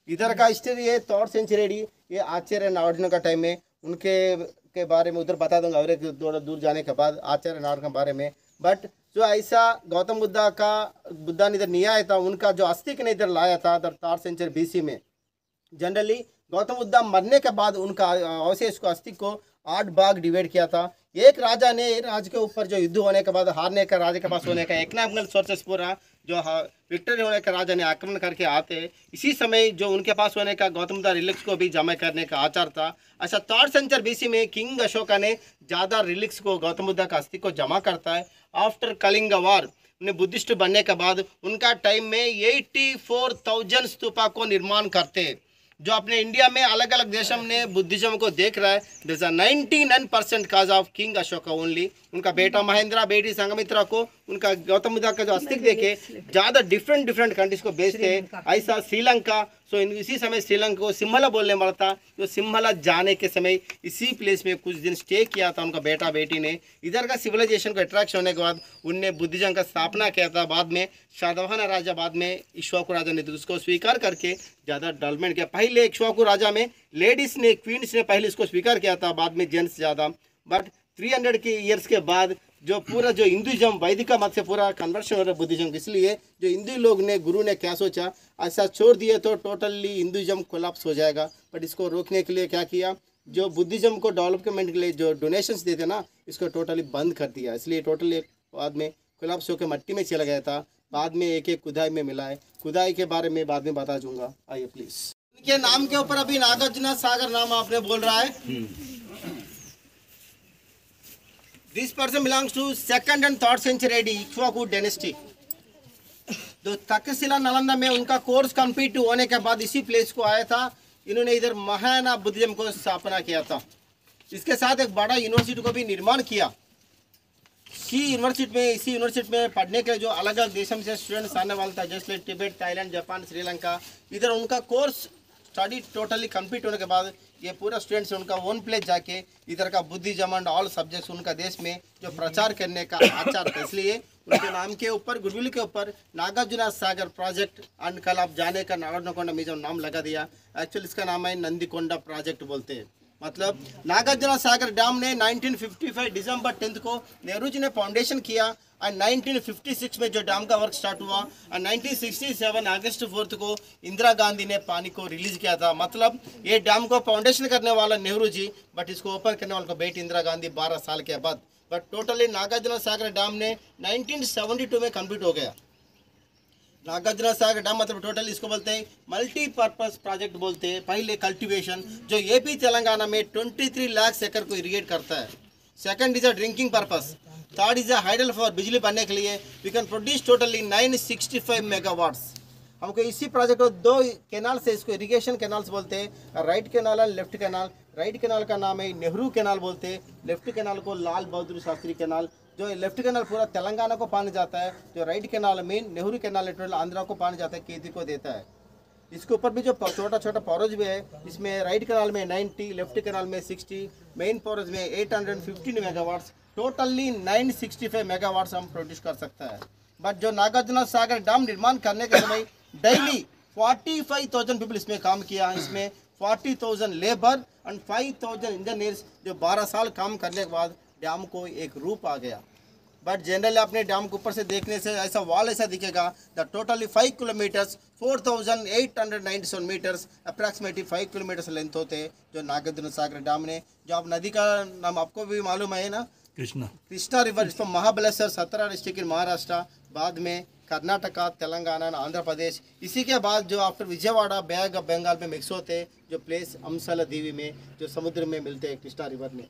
इधर का हिस्ट्री है थर्ड सेंचुरी, ये आचार्य नागार्जुन का टाइम है। उनके के बारे में उधर बता दूंगा और एक थोड़ा दूर जाने के बाद आचार्य नागार्जुन के बारे में। बट जो ऐसा गौतम बुद्धा का बुद्धा ने इधर नहीं आया था, उनका जो अस्थि ने इधर लाया था थर्ड सेंचुरी बीसी में। जनरली गौतम बुद्धा मरने के बाद उनका अवशेष को अस्थि को आठ भाग डिवाइड किया था। एक राजा ने राज के ऊपर जो युद्ध होने के बाद हारने का, राजा के पास होने का इकोनॉमिकल सोर्सेस पूरा जो विक्टरी होने का राजा ने आक्रमण करके आते, इसी समय जो उनके पास होने का गौतम बुद्धा रिलिक्स को भी जमा करने का आचार था। अच्छा थर्ड सेंचुरी बीसी में किंग अशोका ने ज़्यादा रिलिक्स को गौतम बुद्धा का अस्थि को जमा करता है। आफ्टर कलिंग वार ने बुद्धिस्ट बनने के बाद उनका टाइम में एट्टी फोर थाउजेंड स्तूपा को निर्माण करते हैं। जो अपने इंडिया में अलग अलग देशों ने बुद्धिज्म को देख रहा है, this are ninety nine percent cause of king Ashoka only. उनका बेटा महेंद्रा, बेटी संगमित्रा को उनका गौतम बुद्धा का जो अस्तित्व देखे ज़्यादा डिफरेंट डिफरेंट कंट्रीज को बेचते हैं। ऐसा श्रीलंका, सो इसी समय श्रीलंका को सिम्हला बोलने वाला था, जो सिम्हला जाने के समय इसी प्लेस में कुछ दिन स्टे किया था उनका बेटा बेटी ने। इधर का सिविलाइजेशन को अट्रैक्ट होने के बाद उनने बुद्धिज्म का स्थापना किया था। बाद में सातवाहन राजा, बाद में इक्ष्वाकु राजा ने उसको स्वीकार करके ज़्यादा डेवलपमेंट किया। पहले इक्ष्वाकु राजा में लेडीज ने, क्वींस ने पहले इसको स्वीकार किया था, बाद में जेंट्स ज़्यादा। बट थ्री हंड्रेड के ईयर्स के बाद जो पूरा जो हिंदुइज्म वैदिक मत से पूरा कन्वर्शन हो रहा है बुद्धिज्म, इसलिए जो हिंदू लोग ने गुरु ने क्या सोचा, ऐसा छोड़ दिए तो टोटली हिंदुइज्म कोलैप्स हो जाएगा। बट इसको रोकने के लिए क्या किया, जो बुद्धिज्म को डेवलपमेंट के लिए जो डोनेशंस देते ना, इसको टोटली बंद कर दिया। इसलिए टोटली बाद में कोलैप्स होकर मट्टी में चला गया था। बाद में एक एक खुदाई में मिला है। खुदाई के बारे में बाद में बता दूंगा। आइए प्लीज। इनके नाम के ऊपर अभी नागार्जुन सागर नाम आपने बोल रहा है। This person belongs to second and third century Ikshvaku dynasty. तो तक्षशिला नालंदा में उनका कोर्स कंप्लीट होने के बाद इसी प्लेस को आया था। इन्होंने इधर महायान बुद्धिज्म को स्थापना किया था। इसके साथ एक बड़ा यूनिवर्सिटी को भी निर्माण किया। की यूनिवर्सिटी में इसी यूनिवर्सिटी में पढ़ने के लिए जो अलग अलग देशों से स्टूडेंट्स आने वाला था, जैसे तिब्बत, थाईलैंड, जापान, श्रीलंका, इधर उनका कोर्स स्टडी टोटली कंप्लीट होने के बाद ये पूरा स्टूडेंट्स उनका ओन प्लेस जाके इधर का बुद्धिज्म एंड ऑल सब्जेक्ट्स उनका देश में जो प्रचार करने का आचार था। इसलिए उनके नाम के ऊपर गुरुवेला के ऊपर नागार्जुन सागर प्रोजेक्ट एंड कल आप जाने का नागार्जुनकोंडा म्यूजियम नाम लगा दिया। एक्चुअली इसका नाम है नंदीकोंडा प्रोजेक्ट बोलते हैं। मतलब नागार्जुन सागर डैम ने nineteen fifty five December tenth को नेहरू जी ने फाउंडेशन किया और नाइनटीन फिफ्टी सिक्स में जो डैम का वर्क स्टार्ट हुआ और nineteen sixty seven August fourth को इंदिरा गांधी ने पानी को रिलीज किया था। मतलब ये डैम को फाउंडेशन करने वाला नेहरू जी, बट इसको ओपन करने वाला बेटी इंदिरा गांधी बारह साल के बाद। But totally Nagarjuna Sagar dam ने नाइनटीन सेवेंटी टू में कंप्लीट हो गया। नागार्जुन सागर डैम मतलब टोटल इसको बोलते हैं मल्टीपर्पज प्रोजेक्ट बोलते हैं। पहले कल्टीवेशन जो एपी तेलंगाना में तेईस लाख एकड़ को इरिगेट करता है। Second is a drinking purpose, third is a hydel for बिजली बनने के लिए। We can produce totally nine sixty five megawatts. हमको इसी प्रोजेक्ट को दो कैनाल से इसको इरीगेशन कैनाल्स बोलते हैं, राइट कैनाल और लेफ्ट कैनाल। राइट कैनाल का नाम है नेहरू कैनाल बोलते हैं, लेफ्ट कैनाल को लाल बहादुर शास्त्री कैनाल। जो लेफ्ट कैनाल पूरा तेलंगाना को पानी जाता है, जो राइट कैनाल में नेहरू कैनाल आंध्रा को पानी जाता है, केजी को देता है। इसके ऊपर भी जो छोटा छोटा पॉरेज भी है, इसमें राइट कैनाल में नाइन्टी, लेफ्ट कैनाल में सिक्सटी, मेन पॉरेज में eight hundred fifteen megawatts, totally nine sixty five megawatts हम प्रोड्यूस कर सकता है। बट जो नागार्जुन सागर डैम निर्माण करने के समय daily forty five thousand people इसमें काम किया। इसमें forty thousand labour and five thousand engineers जो बारह साल काम करने के बाद डैम को एक रूप आ गया। बट जनरली आपने डैम के ऊपर से देखने से ऐसा वॉल ऐसा दिखेगा। The totally five kilometres four thousand eight hundred ninety seven metres approximately five kilometres length होते हैं जो नागार्जुन सागर डैम ने। जो आप नदी का नाम आपको भी मालूम है ना, कृष्णा कृष्णा रिवर, जिसको महाबलेश्वर सत्रह डिस्ट्रिक्ट इन महाराष्ट्र, बाद में कर्नाटका, तेलंगाना, आंध्र प्रदेश, इसी के बाद जो आफ्टर विजयवाड़ा बैग बंगाल में मिक्स होते जो प्लेस अमसाला देवी में जो समुद्र में मिलते हैं कृष्णा रिवर में।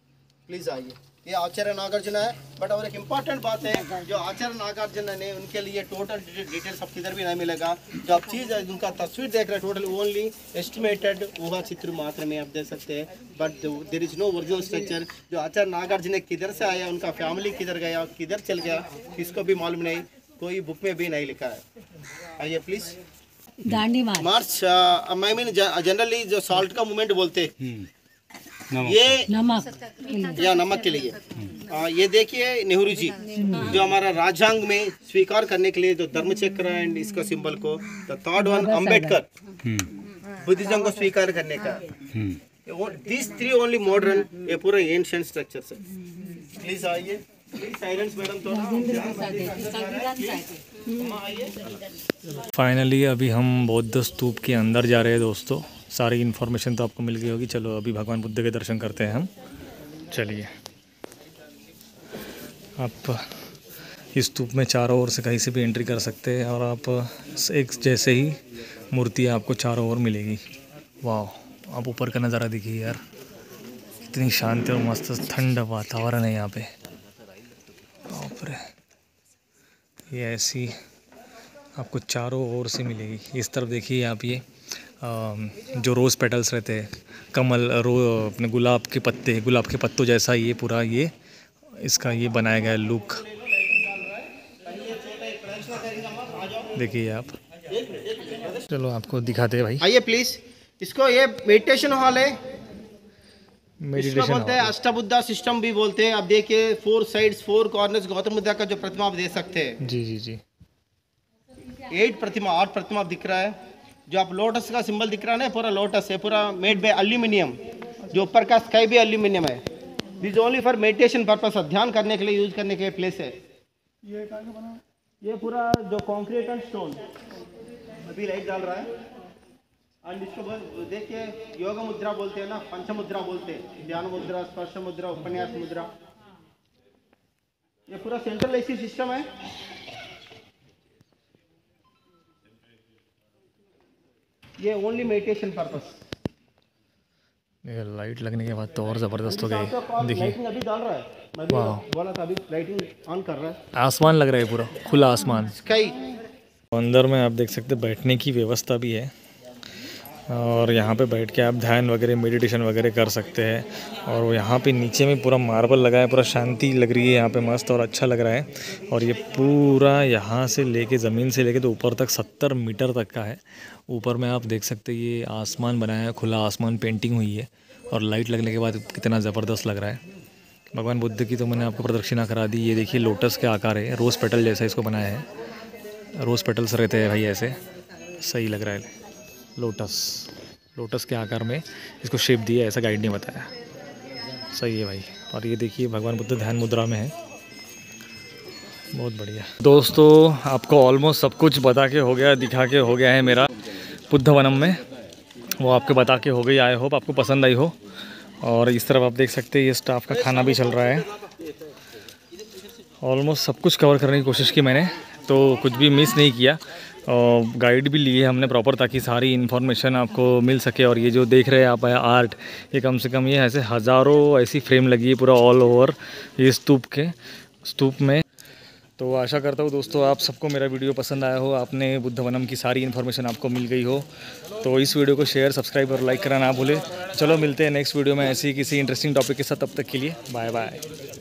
प्लीज़ आइए। ये आचार्य नागार्जुन है। बट और एक इम्पॉर्टेंट बात है, जो आचार्य नागार्जुन ने उनके लिए टोटल डिटेल्स आप किधर भी नहीं मिलेगा। जो आप चीज़ उनका तस्वीर देख रहे हैं टोटल ओनली एस्टिमेटेड ऊहा चित्र मात्र में आप देख सकते हैं। But there is no original structure. जो आचार्य नागार्जुन ने किधर से आया, उनका फैमिली किधर गया, किधर चल गया, किसको भी मालूम नहीं, कोई बुक में भी नहीं लिखा है। आइए please. Dandi march I mean generally जो सॉल्ट का मूवमेंट बोलते हैं, ये नमक या नमक के लिए आ, ये देखिए नेहरू जी जो हमारा राजांग में स्वीकार करने के लिए जो धर्मचक्र एंड इसका सिंबल को थर्ड वन अंबेडकर बुद्धिज्म को स्वीकार करने का। दिस थ्री ओनली मॉडर्न, ये पूरा एंशिएंट स्ट्रक्चर से। प्लीज आइए। प्लीज साइलेंस मैडम थोड़ा। फाइनली अभी हम बौद्ध स्तूप के अंदर जा रहे हैं दोस्तों। सारी इन्फॉर्मेशन तो आपको मिल गई होगी। चलो अभी भगवान बुद्ध के दर्शन करते हैं हम। चलिए आप इस स्तूप में चारों ओर से कहीं से भी एंट्री कर सकते हैं और आप एक जैसे ही मूर्तियाँ आपको चारों ओर मिलेगी। वाह, आप ऊपर का नज़ारा देखिए यार, इतनी शांति और मस्त ठंड वातावरण है यहाँ पे। ऊपर ये ऐसी आपको चारों ओर से मिलेगी। इस तरफ देखिए आप, ये जो रोज़ पेटल्स रहते हैं, कमल रो अपने गुलाब के पत्ते, गुलाब के पत्तों जैसा ये पूरा ये इसका ये बनाया गया लुक देखिए आप। चलो आपको दिखाते हैं भाई। आइए प्लीज़। इसको ये मेडिटेशन हॉल है, मेडिटेशन बोलते हैं, अष्टबुद्धा सिस्टम भी बोलते हैं। आप देखिए four sides four corners गौतम बुद्ध का जो प्रतिमा आप दे सकते हैं। जी जी जी एट प्रतिमा आठ प्रतिमा दिख रहा है। जो आप लोटस का सिंबल दिख रहा है ना, पूरा लोटस है, पूरा मेड बाय एल्यूमिनियम। जो ऊपर का स्काई भी एल्यूमिनियम है। This only for meditation purpose, ध्यान करने के लिए यूज करने के प्लेस है। ये काहे बना, ये पूरा जो कंक्रीट एंड स्टोन अभी लाइट डाल रहा है। एंड इसको देखिए योग मुद्रा बोलते हैं ना, पंच मुद्रा बोलते हैं, ध्यान मुद्रा, स्पर्श मुद्रा, उपन्यास मुद्रा, ये पूरा सेंट्रल एसी सिस्टम है। ये ओनली मेडिटेशन पर्पस। लाइट लगने के बाद तो और जबरदस्त हो गई। देखिए अभी डाल रहा है, मैं भी बोला था अभी लाइटिंग ऑन कर रहा है। आसमान लग रहा है पूरा खुला आसमान, स्काई। अंदर में आप देख सकते हैं बैठने की व्यवस्था भी है और यहाँ पे बैठ के आप ध्यान वगैरह मेडिटेशन वगैरह कर सकते हैं। और यहाँ पे नीचे में पूरा मार्बल लगा है, पूरा शांति लग रही है यहाँ पे, मस्त और अच्छा लग रहा है। और ये पूरा यहाँ से लेके ज़मीन से लेके तो ऊपर तक सत्तर मीटर तक का है। ऊपर में आप देख सकते हैं ये आसमान बनाया है, खुला आसमान पेंटिंग हुई है और लाइट लगने के बाद कितना ज़बरदस्त लग रहा है। भगवान बुद्ध की तो मैंने आपको प्रदक्षिणा करा दी। ये देखिए लोटस के आकार है, रोज़ पेटल जैसा इसको बनाया है, रोज़ पेटल्स रहते हैं भाई, ऐसे सही लग रहा है। लोटस लोटस के आकार में इसको शेप दिया, ऐसा गाइड ने बताया, सही है भाई। और ये देखिए भगवान बुद्ध ध्यान मुद्रा में है, बहुत बढ़िया। दोस्तों आपको ऑलमोस्ट सब कुछ बता के हो गया, दिखा के हो गया है मेरा बुद्धवनम में, वो आपको बता के हो गई। आई होप आपको पसंद आई हो। और इस तरफ आप देख सकते हैं ये स्टाफ का खाना भी चल रहा है। ऑलमोस्ट सब कुछ कवर करने की कोशिश की मैंने, तो कुछ भी मिस नहीं किया। गाइड भी लिए हमने प्रॉपर, ताकि सारी इन्फॉर्मेशन आपको मिल सके। और ये जो देख रहे हैं आप आर्ट, ये कम से कम ये ऐसे हज़ारों ऐसी फ्रेम लगी है पूरा ऑल ओवर ये स्तूप के स्तूप में। तो आशा करता हूँ दोस्तों आप सबको मेरा वीडियो पसंद आया हो, आपने बुद्धवनम की सारी इन्फॉर्मेशन आपको मिल गई हो। तो इस वीडियो को शेयर, सब्सक्राइब और लाइक करना ना भूलें। चलो मिलते हैं नेक्स्ट वीडियो में ऐसी किसी इंटरेस्टिंग टॉपिक के साथ, तब तक के लिए बाय बाय।